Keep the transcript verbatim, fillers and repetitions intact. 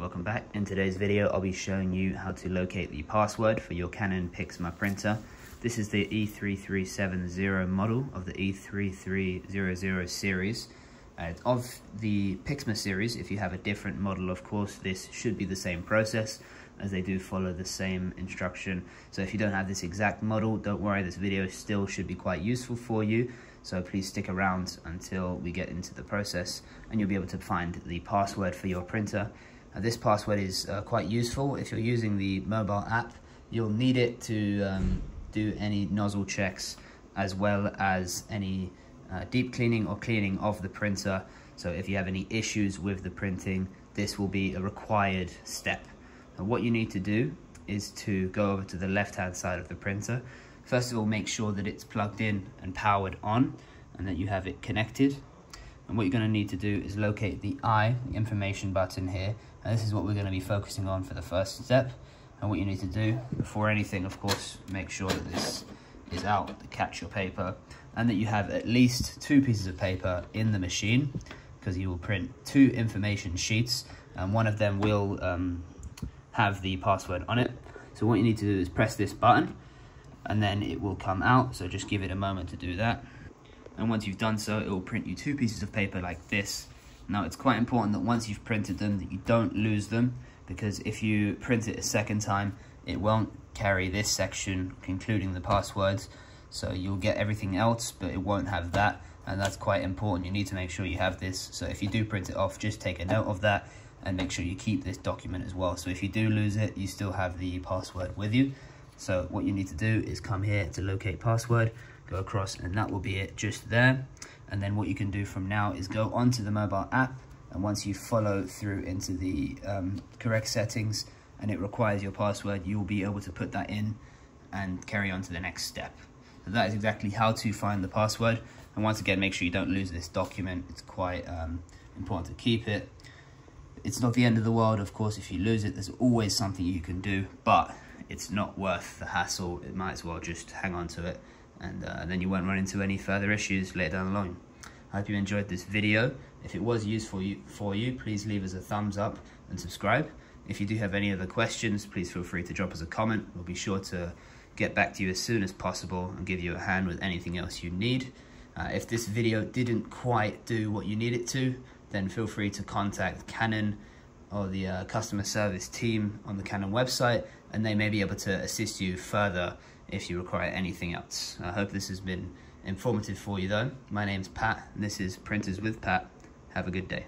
Welcome back. In today's video I'll be showing you how to locate the password for your Canon PIXMA printer. This is the E three three seven zero model of the E three three hundred series. Uh, of the PIXMA series, if you have a different model of course, this should be the same process as they do follow the same instruction. So if you don't have this exact model, don't worry, this video still should be quite useful for you. So please stick around until we get into the process and you'll be able to find the password for your printer. Uh, this password is uh, quite useful. If you're using the mobile app, you'll need it to um, do any nozzle checks as well as any uh, deep cleaning or cleaning of the printer. So if you have any issues with the printing, this will be a required step. And what you need to do is to go over to the left-hand side of the printer. First of all, make sure that it's plugged in and powered on and that you have it connected. And what you're going to need to do is locate the I, the information button here. And this is what we're going to be focusing on for the first step. And what you need to do, before anything, of course, make sure that this is out, the catch your paper, and that you have at least two pieces of paper in the machine, because you will print two information sheets, and one of them will um, have the password on it. So what you need to do is press this button, and then it will come out. So just give it a moment to do that. And once you've done so, it will print you two pieces of paper like this. Now, it's quite important that once you've printed them, that you don't lose them, because if you print it a second time, it won't carry this section concluding the passwords. So you'll get everything else, but it won't have that, and that's quite important. You need to make sure you have this. So if you do print it off, just take a note of that and make sure you keep this document as well. So if you do lose it, you still have the password with you. So what you need to do is come here to locate password, go across, and that will be it just there. And then what you can do from now is go onto the mobile app, and once you follow through into the um, correct settings and it requires your password, you'll be able to put that in and carry on to the next step. So that is exactly how to find the password. And once again, make sure you don't lose this document. It's quite um, important to keep it. It's not the end of the world, of course, if you lose it. There's always something you can do, but it's not worth the hassle. It might as well just hang on to it, and uh, then you won't run into any further issues later down the line. I hope you enjoyed this video. If it was useful for you, please leave us a thumbs up and subscribe. If you do have any other questions, please feel free to drop us a comment. We'll be sure to get back to you as soon as possible and give you a hand with anything else you need. Uh, if this video didn't quite do what you need it to, then feel free to contact Canon or the uh, customer service team on the Canon website, and they may be able to assist you further if you require anything else. I hope this has been informative for you though. My name's Pat, and this is Printers with Pat. Have a good day.